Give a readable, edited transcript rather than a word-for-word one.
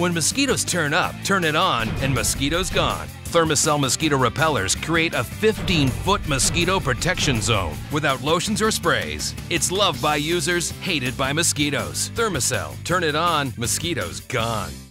When mosquitoes turn it on, and mosquitoes gone. Thermacell mosquito repellers create a 15-foot mosquito protection zone without lotions or sprays. It's loved by users, hated by mosquitoes. Thermacell, turn it on, mosquitoes gone.